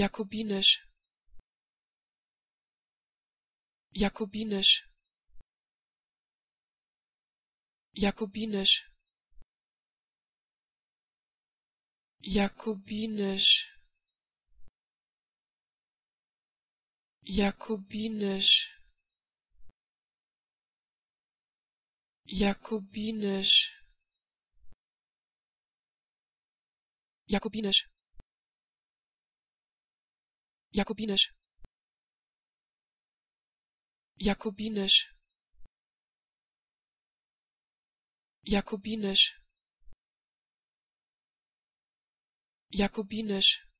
Jakobinisch, jakobinisch, jakobinisch, jakobinisch, jakobinisch, jakobinisch, jakobinisch, jakobinisch, jakobinisch, jakobinisch, jakobinisch.